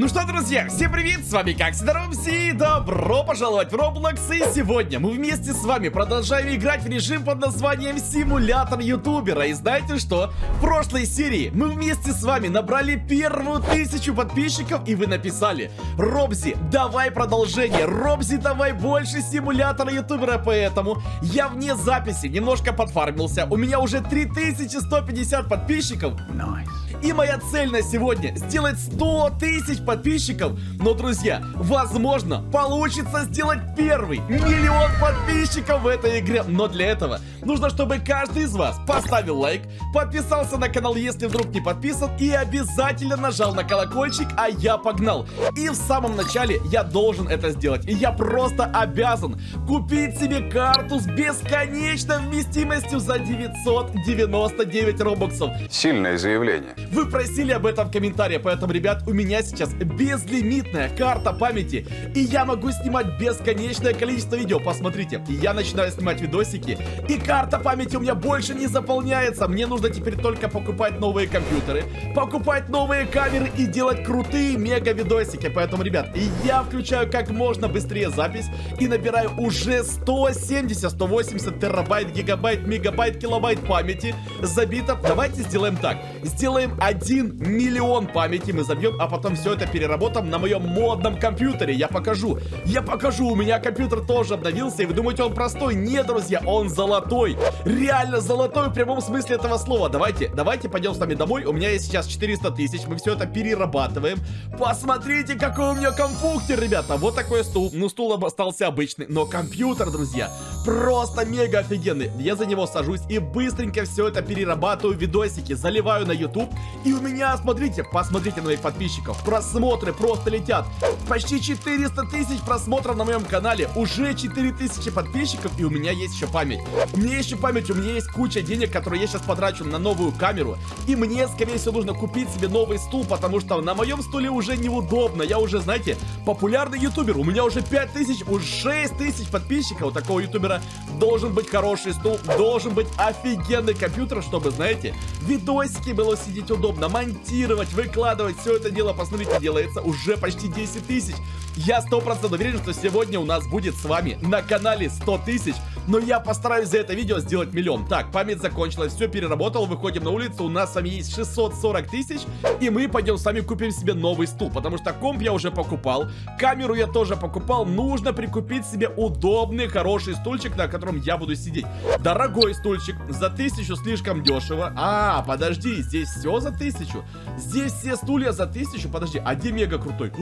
Ну что, друзья, всем привет, с вами как всегда Robzi, добро пожаловать в Roblox, и сегодня мы вместе с вами продолжаем играть в режим под названием Симулятор Ютубера. И знаете что? В прошлой серии мы вместе с вами набрали первую 1000 подписчиков, и вы написали: Robzi, давай продолжение, Robzi, давай больше Симулятора Ютубера. Поэтому я вне записи немножко подфармился, у меня уже 3150 подписчиков. Nice. И моя цель на сегодня — сделать 100 тысяч подписчиков. Но, друзья, возможно, получится сделать первый миллион подписчиков в этой игре. Но для этого нужно, чтобы каждый из вас поставил лайк, подписался на канал, если вдруг не подписан, и обязательно нажал на колокольчик, а я погнал. И в самом начале я должен это сделать. И я просто обязан купить себе карту с бесконечной вместимостью за 999 робоксов. Сильное заявление. Вы просили об этом в комментариях, поэтому, ребят, у меня сейчас безлимитная карта памяти, и я могу снимать бесконечное количество видео. Посмотрите, я начинаю снимать видосики, и карта памяти у меня больше не заполняется. Мне нужно теперь только покупать новые компьютеры, покупать новые камеры и делать крутые мега видосики. Поэтому, ребят, я включаю как можно быстрее запись и набираю уже 170, 180 терабайт, гигабайт, мегабайт, килобайт памяти забито. Давайте сделаем так. Сделаем 1 миллион памяти мы забьем, а потом все это переработаем на моем модном компьютере. Я покажу, у меня компьютер тоже обновился, и вы думаете, он простой? Нет, друзья, он золотой, реально золотой в прямом смысле этого слова. Давайте пойдем с вами домой, у меня есть сейчас 400 тысяч, мы все это перерабатываем. Посмотрите, какой у меня компьютер, ребята, вот такой стул, ну стул остался обычный, но компьютер, друзья, просто мега офигенный. Я за него сажусь и быстренько все это перерабатываю, видосики заливаю на YouTube. И у меня, смотрите, посмотрите на моих подписчиков, просмотры просто летят. Почти 400 тысяч просмотров на моем канале, уже 4000 подписчиков, и у меня есть еще память. Мне еще память, у меня есть куча денег, которые я сейчас потрачу на новую камеру. И мне, скорее всего, нужно купить себе новый стул, потому что на моем стуле уже неудобно. Я уже, знаете, популярный ютубер, у меня уже 5000, уже 6000 подписчиков. У такого ютубера должен быть хороший стул, должен быть офигенный компьютер, чтобы, знаете, видосики было сидеть удобно, монтировать, выкладывать, все это дело, посмотрите, делается уже почти 10 тысяч. Я 100% уверен, что сегодня у нас будет с вами на канале 100 тысяч, но я постараюсь за это видео сделать миллион. Так, память закончилась, все переработал, выходим на улицу, у нас с вами есть 640 тысяч, и мы пойдем с вами купим себе новый стул, потому что комп я уже покупал, камеру я тоже покупал, нужно прикупить себе удобный, хороший стульчик, на котором я буду сидеть. Дорогой стульчик, за 1000 слишком дешево. А, подожди, здесь все за 1000, здесь все стулья за 1000, подожди, а где мега крутой?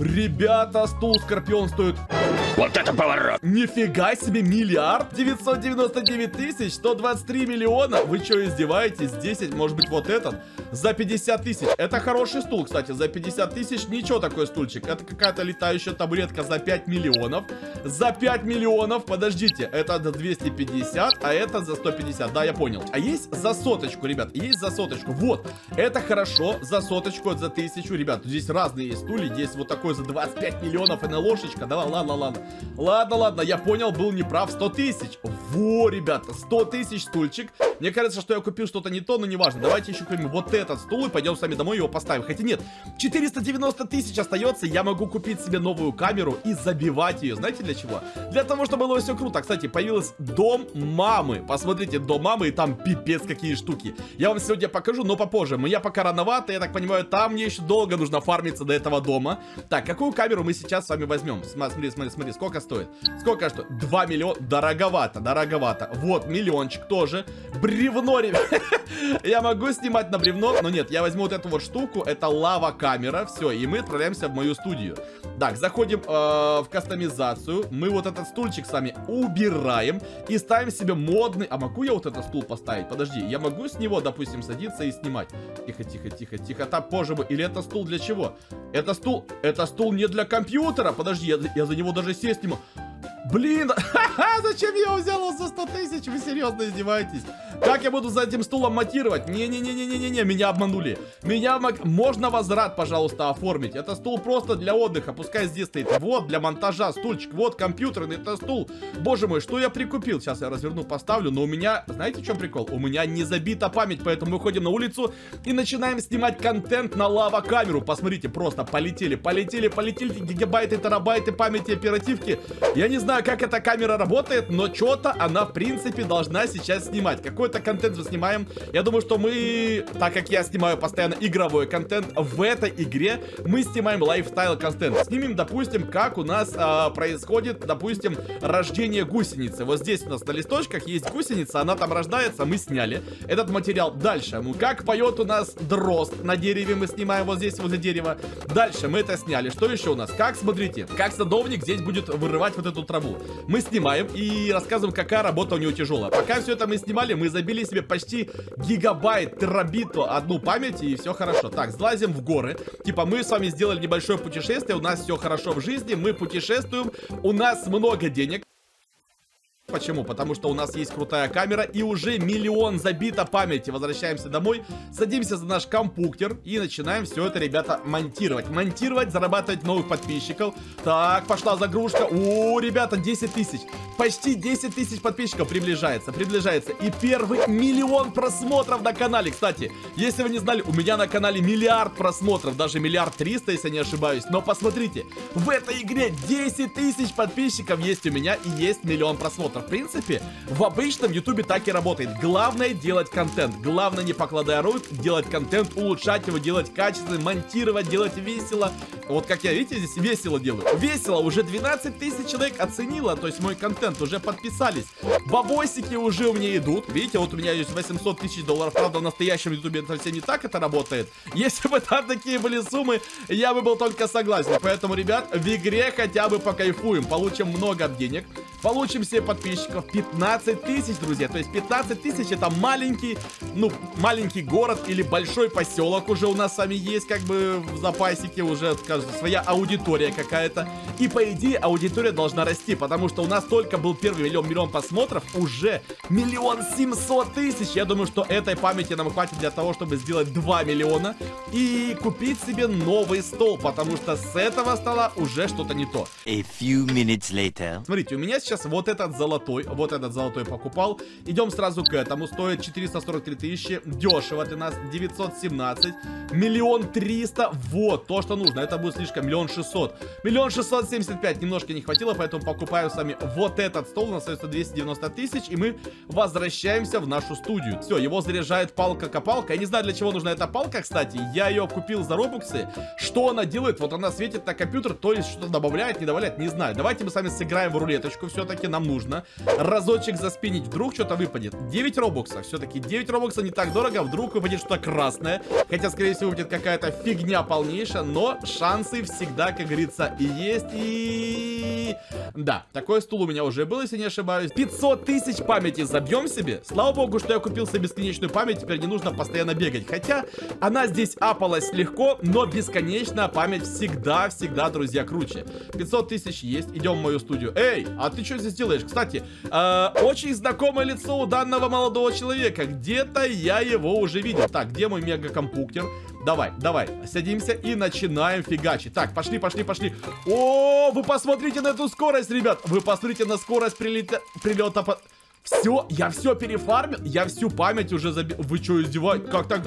Ребята, стул Скорпион стоит... Вот это поворот! Нифига себе, 1 999 123 миллиона. Вы что, издеваетесь? 10, может быть, вот этот? За 50 тысяч. Это хороший стул, кстати. За 50 тысяч ничего такой стульчик. Это какая-то летающая табуретка за 5 миллионов. За 5 миллионов, подождите, это за 250, а это за 150. Да, я понял. А есть за соточку, ребят. Есть за соточку. Вот. Это хорошо. За соточку, это за 1000. Ребят, здесь разные есть стулья. Есть вот такой за 25 миллионов. Она лошечка. Давай, ладно. Ладно, я понял, был неправ, 100 тысяч. Во, ребята, 100 тысяч стульчик. Мне кажется, что я купил что-то не то, но неважно. Давайте еще купим вот этот стул и пойдем с вами домой его поставим. Хотя нет, 490 тысяч остается, я могу купить себе новую камеру и забивать ее. Знаете для чего? Для того, чтобы было все круто. Кстати, появился дом мамы. Посмотрите, дом мамы, и там пипец какие штуки. Я вам сегодня покажу, но попозже. Мне пока рановато, я так понимаю, там мне еще долго нужно фармиться до этого дома. Так, какую камеру мы сейчас с вами возьмем? Смотри, сколько стоит? Сколько что? 2 миллиона. Дороговато. Вот, миллиончик тоже. Бревно, ребят. Я могу снимать на бревно, но нет, я возьму вот эту вот штуку. Это лава-камера. Все, и мы отправляемся в мою студию. Так, заходим в кастомизацию. Мы вот этот стульчик с вами убираем и ставим себе модный. А могу я вот этот стул поставить? Подожди, я могу с него, допустим, садиться и снимать. Тихо. Там позже бы. Или это стул для чего? Это стул не для компьютера. Подожди, я за него даже сесть не могу. Блин, зачем я его взял за 100 тысяч? Вы серьезно издеваетесь? Как я буду за этим стулом матировать? Не-не-не-не-не-не, меня обманули. Можно возврат, пожалуйста, оформить. Это стул просто для отдыха, пускай здесь стоит. Вот для монтажа стульчик, вот компьютерный это стул. Боже мой, что я прикупил? Сейчас я разверну, поставлю, но у меня, знаете, в чем прикол? У меня не забита память, поэтому мы ходим на улицу и начинаем снимать контент на лава-камеру. Посмотрите, просто полетели гигабайты, терабайты памяти, оперативки. Я не знаю, как эта камера работает, но что-то она, в принципе, должна сейчас снимать. Какой-то контент мы снимаем. Я думаю, что мы, так как я снимаю постоянно игровой контент, в этой игре мы снимаем лайфстайл-контент. Снимем, допустим, как у нас происходит, допустим, рождение гусеницы. Вот здесь у нас на листочках есть гусеница, она там рождается, мы сняли этот материал. Дальше, ну как поет у нас дрозд на дереве, мы снимаем вот здесь возле дерева. Дальше мы это сняли. Что еще у нас? Как, смотрите, как садовник здесь будет вырывать вот эту траву. Мы снимаем и рассказываем, какая работа у него тяжелая. Пока все это мы снимали, мы забили себе почти гигабайт, терабиту одну память, и все хорошо. Так, слазим в горы. Типа мы с вами сделали небольшое путешествие, у нас все хорошо в жизни, мы путешествуем, у нас много денег. Почему? Потому что у нас есть крутая камера и уже миллион забито памяти. Возвращаемся домой, садимся за наш компьютер и начинаем все это, ребята, монтировать. Монтировать, зарабатывать новых подписчиков. Так, пошла загрузка. О, ребята, 10 тысяч. Почти 10 тысяч подписчиков приближается. И первый миллион просмотров на канале. Кстати, если вы не знали, у меня на канале миллиард просмотров, даже 1 300 000 000, если я не ошибаюсь. Но посмотрите, в этой игре 10 тысяч подписчиков есть у меня и есть миллион просмотров. В принципе, в обычном ютубе так и работает. Главное делать контент. Главное, не покладая рук, делать контент, улучшать его, делать качественно, монтировать, делать весело. Вот как я, видите, здесь весело делаю. Весело, уже 12 тысяч человек оценило, то есть мой контент, уже подписались. Бабосики уже у меня идут. Видите, вот у меня есть 800 тысяч долларов. Правда, в настоящем ютубе это совсем не так это работает. Если бы там такие были суммы, я бы был только согласен. Поэтому, ребят, в игре хотя бы покайфуем. Получим много денег, получим все подписчиков. 15 тысяч, друзья. То есть 15 тысяч это маленький город или большой поселок уже у нас с вами есть, как бы в запасике уже, скажем, своя аудитория какая-то. И по идее аудитория должна расти, потому что у нас только был первый миллион просмотров, уже 1 700 000. Я думаю, что этой памяти нам хватит для того, чтобы сделать 2 миллиона и купить себе новый стол, потому что с этого стола уже что-то не то. A few minutes later. Смотрите, у меня сейчас вот этот золотой. Вот этот золотой покупал. Идем сразу к этому. Стоит 443 тысячи. Дешево для нас. 917. 1 300 000. Вот то, что нужно. Это будет слишком. 1 600 000. 1 675 000. Немножко не хватило, поэтому покупаю сами вот этот стол. У нас остается 290 тысяч. И мы возвращаемся в нашу студию. Все, его заряжает палка-копалка. Я не знаю, для чего нужна эта палка, кстати. Я ее купил за робоксы. Что она делает? Вот она светит на компьютер. То есть что-то добавляет, не добавляет, не знаю. Давайте мы с вами сыграем в рулеточку. Все-таки нам нужно разочек заспинить, вдруг что-то выпадет. 9 робоксов, все-таки 9 робоксов не так дорого, вдруг выпадет что-то красное. Хотя, скорее всего, будет какая-то фигня полнейшая, но шансы всегда, как говорится, и есть, и... Да, такой стул у меня уже был, если не ошибаюсь. 500 тысяч памяти забьем себе. Слава богу, что я купил себе бесконечную память, теперь не нужно постоянно бегать. Хотя, она здесь апалась легко, но бесконечная память всегда, друзья, круче. 500 тысяч есть, идем в мою студию. Эй, а ты что здесь делаешь? Кстати, очень знакомое лицо у данного молодого человека. Где-то я его уже видел. Так, где мой мегакомпьютер? Давай, садимся и начинаем фигачить. Так, пошли. О, вы посмотрите на эту скорость, ребят. Вы посмотрите на скорость прилета... Все, я все перефармил. Я всю память уже забил. Вы что, издеваетесь? Как так...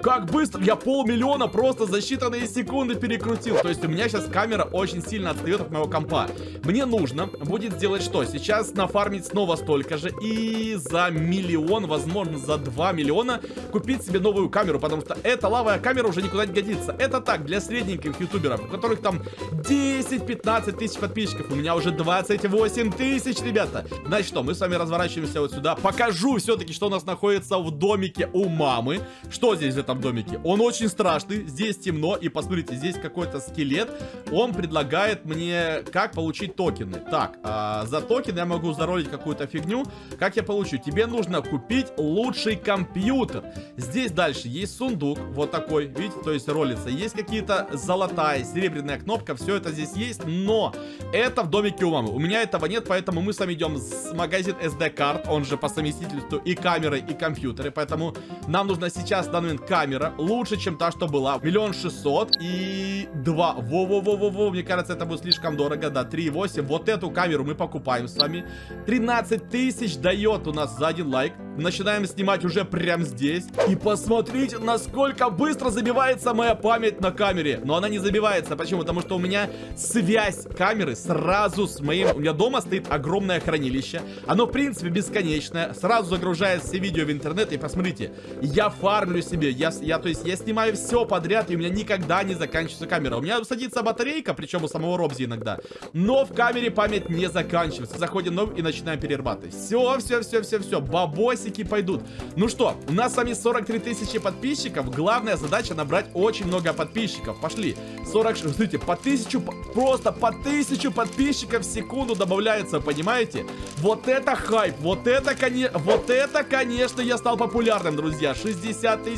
Как быстро! Я 500 000 000 просто за считанные секунды перекрутил. То есть у меня сейчас камера очень сильно отстает от моего компа. Мне нужно будет сделать что? Сейчас нафармить снова столько же. И за 1 000 000, возможно, за 2 000 000 купить себе новую камеру. Потому что эта лавовая камера уже никуда не годится. Это так, для средненьких ютуберов, у которых там 10-15 тысяч подписчиков. У меня уже 28 тысяч, ребята. Значит что, мы с вами разворачиваемся вот сюда. Покажу все-таки, что у нас находится в домике у мамы. Что здесь это? этом домике. Он очень страшный, здесь темно, и посмотрите, здесь какой-то скелет. Он предлагает мне, как получить токены. Так, за токены я могу заролить какую-то фигню. Как я получу? Тебе нужно купить лучший компьютер. Здесь дальше есть сундук, вот такой, видите, то есть ролится. Есть какие-то золотая, серебряная кнопка, все это здесь есть, но это в домике у мамы. У меня этого нет, поэтому мы с вами идем в магазин SD-карт, он же по совместительству и камеры, и компьютеры, поэтому нам нужно сейчас в данный момент камера лучше, чем та, что была. 1 602 000. Во-во-во-во-во, мне кажется, это будет слишком дорого, да, 3,8. Вот эту камеру мы покупаем с вами. 13 000 дает у нас за один лайк. Начинаем снимать уже прямо здесь. И посмотрите, насколько быстро забивается моя память на камере. Но она не забивается. Почему? Потому что у меня связь камеры сразу с моим... У меня дома стоит огромное хранилище. Оно, в принципе, бесконечное. Сразу загружает все видео в интернет. И посмотрите, я фармлю себе. То есть я снимаю все подряд, и у меня никогда не заканчивается камера. У меня садится батарейка, причем у самого Robzi иногда. Но в камере память не заканчивается. Заходим и начинаем перерабатывать. Все. Бабось пойдут. Ну что, у нас с вами 43 000 подписчиков. Главная задача — набрать очень много подписчиков. Пошли. 40, смотрите, просто по 1000 подписчиков в секунду добавляется, понимаете? Вот это хайп, вот это, конечно, я стал популярным, друзья. 60 000,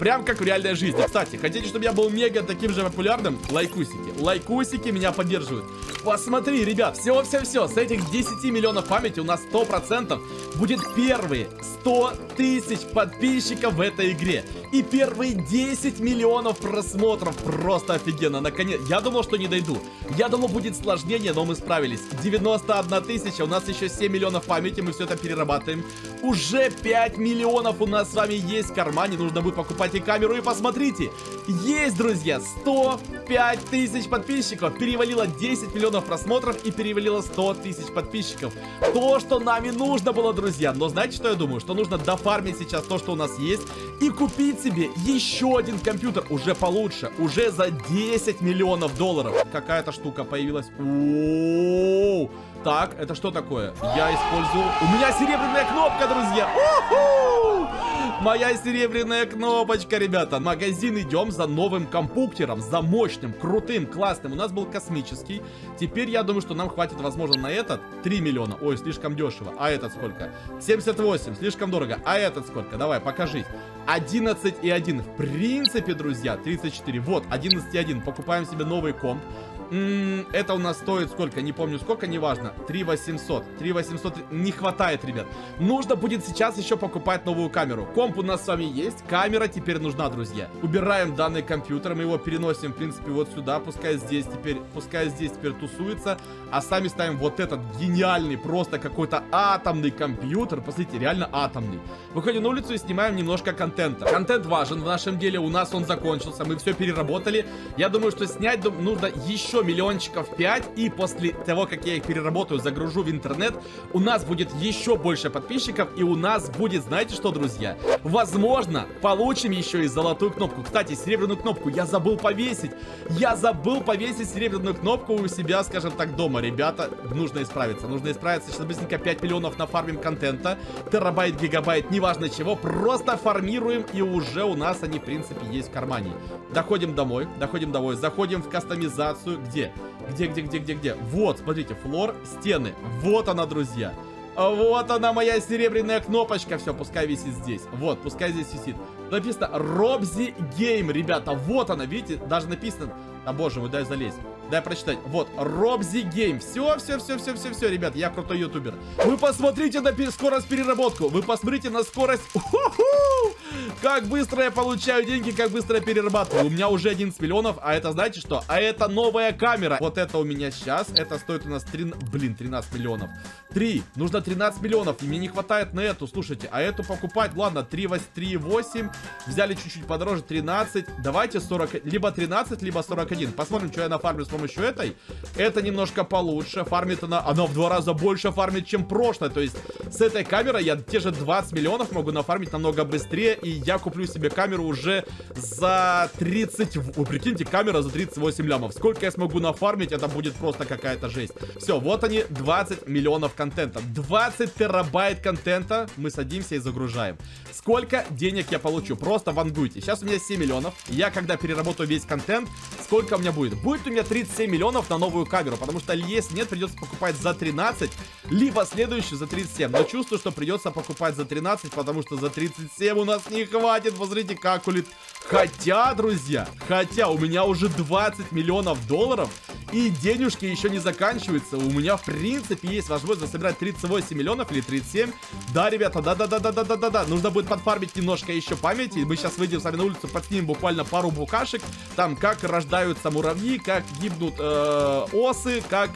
прям как в реальной жизни. Кстати, хотите, чтобы я был мега таким же популярным? Лайкусики. Лайкусики меня поддерживают. Посмотри, ребят, все. С этих 10 миллионов памяти у нас 100% будет первые 100 000 подписчиков в этой игре. И первые 10 миллионов просмотров. Просто офигенно. Наконец, я думал, что не дойду. Я думал, будет сложнее, но мы справились. 91 000, у нас еще 7 миллионов памяти, мы все это перерабатываем. Уже 5 миллионов у нас с вами есть в кармане. Нужно будет покупать и камеру. И посмотрите, есть, друзья, 105 000 подписчиков. Перевалило 10 миллионов просмотров и перевалило 100 000 подписчиков. То, что нам и нужно было, друзья. Но знаете, что я думаю? Что нужно дофармить сейчас то, что у нас есть, и купить себе еще один компьютер, уже получше, уже за 10 миллионов долларов. Какая-то штука появилась. О-о-о-о. Так, это что такое? Я использую... У меня серебряная кнопка, друзья! У-ху! Моя серебряная кнопочка, ребята. Магазин идем за новым компьютером, за мощным, крутым, классным. У нас был космический. Теперь я думаю, что нам хватит, возможно, на этот 3 миллиона. Ой, слишком дешево. А этот сколько? 78, слишком дорого. А этот сколько? Давай, покажись. 11,1. В принципе, друзья, 34. Вот, 11,1. Покупаем себе новый комп. Это у нас стоит сколько? Не помню сколько, неважно. 3800. 3800 не хватает, ребят. Нужно будет сейчас еще покупать новую камеру. Комп у нас с вами есть. Камера теперь нужна, друзья. Убираем данный компьютер. Мы его переносим, в принципе, вот сюда. Пускай здесь теперь тусуется. А сами ставим вот этот гениальный, просто какой-то атомный компьютер. Посмотрите, реально атомный. Выходим на улицу и снимаем немножко контента. Контент важен в нашем деле. У нас он закончился. Мы все переработали. Я думаю, что снять нужно еще миллиончиков 5, и после того, как я их переработаю, загружу в интернет, у нас будет еще больше подписчиков, и у нас будет, знаете что, друзья, возможно, получим еще и золотую кнопку. Кстати, серебряную кнопку я забыл повесить. Я забыл повесить серебряную кнопку у себя, скажем так, дома. Ребята, нужно исправиться. Нужно исправиться. Сейчас быстренько 5 миллионов нафармим контента. Терабайт, гигабайт, неважно чего. Просто формируем, и уже у нас они, в принципе, есть в кармане. Доходим домой. Заходим в кастомизацию. Где? Вот, смотрите, флор, стены. Вот она, друзья. Вот она, моя серебряная кнопочка. Все, пускай висит здесь. Вот, пускай здесь висит. Написано Robzi Game, ребята. Вот она, видите, даже написано. А, боже мой, дай залезть. Дай прочитать. Вот, Robzi Game. Все, ребят, я крутой ютубер. Вы посмотрите на скорость переработки. Вы посмотрите на скорость... Как быстро я получаю деньги, как быстро я перерабатываю. У меня уже 11 миллионов, а это знаете что? А это новая камера. Вот это у меня сейчас. Это стоит у нас 13 миллионов. 3. Нужно 13 миллионов. И мне не хватает на эту. Слушайте, а эту покупать? Ладно, 3,8. Взяли чуть-чуть подороже. 13. Давайте 40. Либо 13, либо 41. Посмотрим, что я нафармлю с помощью этой. Это немножко получше. Фармит она в 2 раза больше фармит, чем прошлое. То есть с этой камерой я те же 20 миллионов могу нафармить намного быстрее. И и я куплю себе камеру уже за 30... О, прикиньте, камера за 38 лямов. Сколько я смогу нафармить, это будет просто какая-то жесть. Все, вот они, 20 миллионов контента. 20 терабайт контента мы садимся и загружаем. Сколько денег я получу? Просто вангуйте. Сейчас у меня 7 миллионов. Я, когда переработаю весь контент, сколько у меня будет? Будет у меня 37 миллионов на новую камеру, потому что если нет, придется покупать за 13, либо следующую за 37. Но чувствую, что придется покупать за 13, потому что за 37 у нас не хватит. Посмотрите, как улетает. Хотя, друзья, хотя у меня уже 20 миллионов долларов, и денежки еще не заканчиваются. У меня, в принципе, есть возможность собирать 38 миллионов или 37. Да, ребята, да. Нужно будет подфармить немножко еще памяти. Мы сейчас выйдем с вами на улицу, подснимем буквально пару букашек. Там, как рождаются муравьи, как гибнут осы, как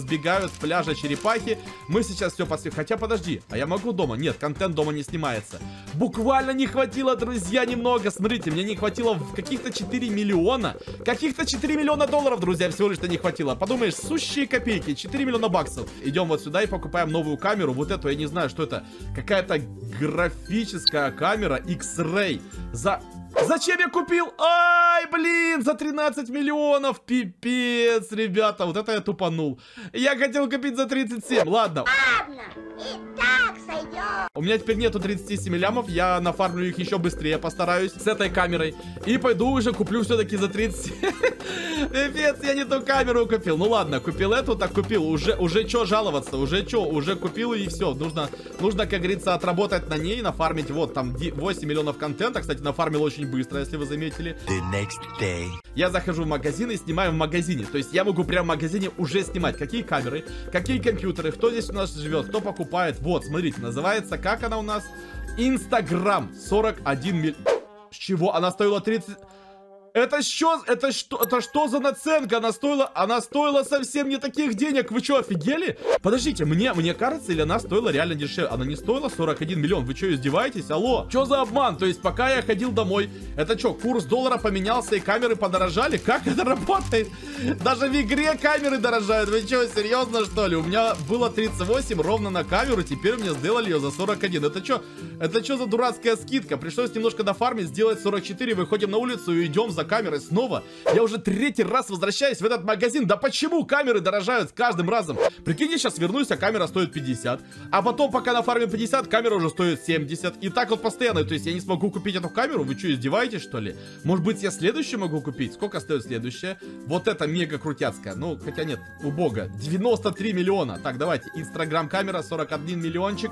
сбегают с пляжа черепахи. Мы сейчас все подснимем. Хотя, подожди, а я могу дома? Нет, контент дома не снимается. Буквально не хватило, друзья, немного. Смотрите, мне не хватило каких-то 4 миллиона. Каких-то 4 миллиона долларов, друзья, всего лишь не хватило. Подумаешь, сущие копейки, 4 миллиона баксов. Идем вот сюда и покупаем новую камеру. Вот эту, я не знаю, что это. Какая-то графическая камера X-Ray. Зачем я купил? Ай, блин, за 13 миллионов. Пипец, ребята, вот это я тупанул. Я хотел купить за 37, ладно. Ладно, и так сойдет. У меня теперь нету 37 лямов, я нафармлю их еще быстрее, постараюсь с этой камерой. И пойду уже куплю все-таки за 37. Пипец, я не ту камеру купил. Ну ладно, купил эту, так купил. Уже что жаловаться, уже купил и все. Нужно, как говорится, отработать на ней, нафармить вот там 8 миллионов контента. Кстати, нафармил очень быстро, если вы заметили. The next day. Я захожу в магазин и снимаю в магазине. То есть я могу прямо в магазине уже снимать. Какие камеры, какие компьютеры, кто здесь у нас живет, кто покупает. Вот, смотрите, называется, как она у нас? Instagram. 41 миллион. С чего? Она стоила 30... Это что за наценка? Она стоила совсем не таких денег. Вы что, офигели? Подождите, мне кажется, или она стоила реально дешевле? Она не стоила 41 миллион. Вы что, издеваетесь? Алло, что за обман? То есть, пока я ходил домой, это что, курс доллара поменялся и камеры подорожали? Как это работает? Даже в игре камеры дорожают. Вы что, серьезно, что ли? У меня было 38 ровно на камеру, теперь мне сделали ее за 41. Это что за дурацкая скидка? Пришлось немножко дофармить, сделать 44, выходим на улицу и идем за камеры снова. Я уже третий раз возвращаюсь в этот магазин. Да почему камеры дорожают с каждым разом? Прикиньте, сейчас вернусь, а камера стоит 50. А потом, пока нафармим 50, камера уже стоит 70. И так вот постоянно. То есть я не смогу купить эту камеру? Вы что, издеваетесь, что ли? Может быть, я следующую могу купить? Сколько стоит следующая? Вот это мега крутяцкая. Ну, хотя нет, убого. 93 миллиона. Так, давайте. Инстаграм камера 41 миллиончик.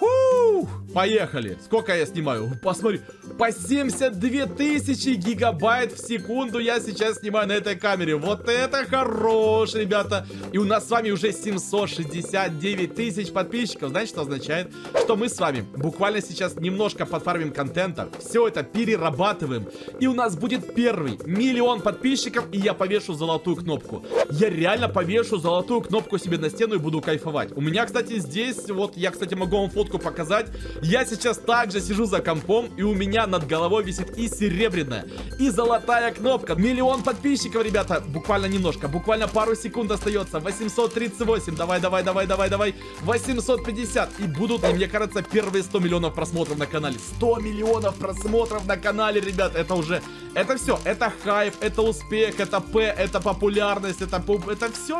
Фух, поехали. Сколько я снимаю? Посмотри. По 72 тысячи гигабайт в секунду я сейчас снимаю на этой камере. Вот это хорош, ребята. И у нас с вами уже 769 тысяч подписчиков. Знаете, что означает? Что мы с вами буквально сейчас немножко подфармим контента. Все это перерабатываем. И у нас будет первый миллион подписчиков. И я повешу золотую кнопку. Я реально повешу золотую кнопку себе на стену и буду кайфовать. У меня, кстати, здесь, вот я, кстати, могу вам фотку показать. Я сейчас также сижу за компом. И у меня над головой висит и серебряная, и золотая. Золотая кнопка. Миллион подписчиков, ребята. Буквально немножко. Буквально пару секунд остается. 838. Давай. 850. И будут, мне кажется, первые 100 миллионов просмотров на канале. 100 миллионов просмотров на канале, ребят. Это уже... Это все. Это хайп. Это успех. Это это популярность. Это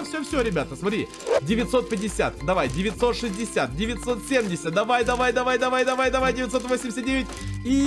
все, ребята. Смотри. 950. Давай. 960. 970. Давай. 989. И...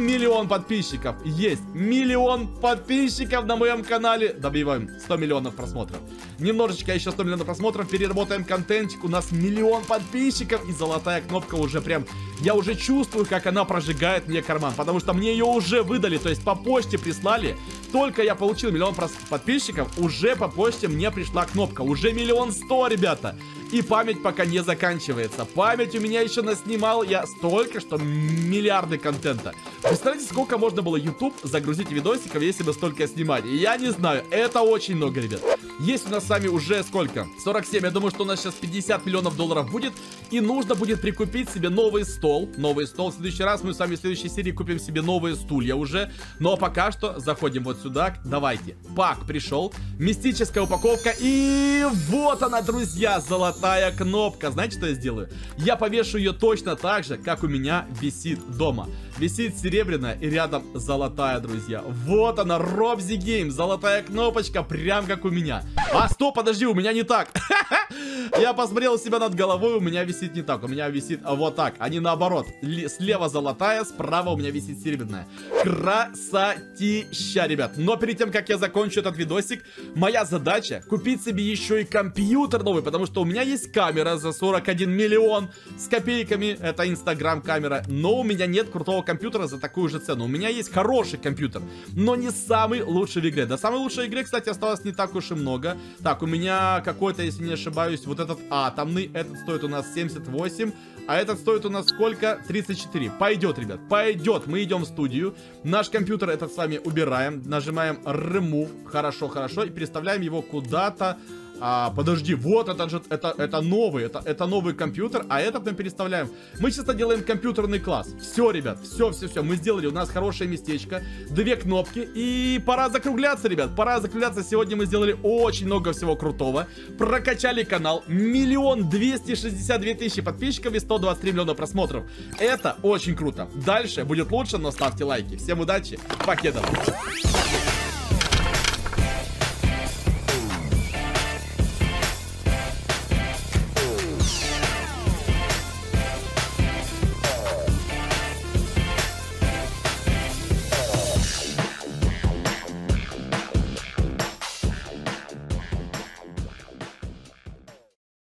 миллион подписчиков. Есть. Миллион подписчиков на моем канале. Добиваем 100 миллионов просмотров. Немножечко еще 100 миллионов просмотров. Переработаем контентчик. У нас миллион подписчиков. И золотая кнопка уже прям... Я уже чувствую, как она прожигает мне карман. Потому что мне ее уже выдали. То есть по почте прислали. Только я получил миллион подписчиков. Уже по почте мне пришла кнопка. Уже 1 100 000, ребята. И память пока не заканчивается. Память у меня еще наснимал. Я столько, что миллиарды контента. Представляете, сколько можно было YouTube загрузить видосиков, если бы столько снимать? Я не знаю. Это очень много, ребят. Есть у нас с вами уже сколько? 47. Я думаю, что у нас сейчас 50 миллионов долларов будет. И нужно будет прикупить себе новый стол. Новый стол. В следующий раз мы с вами в следующей серии купим себе новые стулья уже. Но пока что заходим вот сюда. сюда. Давайте. Пак пришел. Мистическая упаковка. И вот она, друзья, золотая кнопка. Знаете, что я сделаю? Я повешу ее точно так же, как у меня висит дома. Висит серебряная и рядом золотая, друзья. Вот она, Robzi Game. Золотая кнопочка, прям как у меня. А, стоп, подожди, у меня не так. Я посмотрел себя над головой, у меня висит не так. У меня висит вот так, а не наоборот. Слева золотая, справа у меня висит серебряная. Красотища, ребят. Но перед тем, как я закончу этот видосик, моя задача купить себе еще и компьютер новый, потому что у меня есть камера за 41 миллион с копейками. Это Instagram камера. Но у меня нет крутого компьютера за такую же цену. У меня есть хороший компьютер, но не самый лучший в игре. Да, самой лучшей игре, кстати, осталось не так уж и много. Так, у меня какой-то, если не ошибаюсь, вот этот атомный. Этот стоит у нас 78. А этот стоит у нас сколько? 34. Пойдет, ребят, пойдет. Мы идем в студию. Наш компьютер этот с вами убираем. Нажимаем remove. Хорошо, хорошо. И переставляем его куда-то. Подожди, вот этот же, это новый, это новый компьютер, а этот мы переставляем. Мы чисто делаем компьютерный класс. Все, ребят, все. Мы сделали, у нас хорошее местечко, две кнопки, и пора закругляться, ребят, пора закругляться. Сегодня мы сделали очень много всего крутого, прокачали канал, 1 262 000 подписчиков и 123 миллиона просмотров. Это очень круто. Дальше будет лучше, но ставьте лайки. Всем удачи, покедов!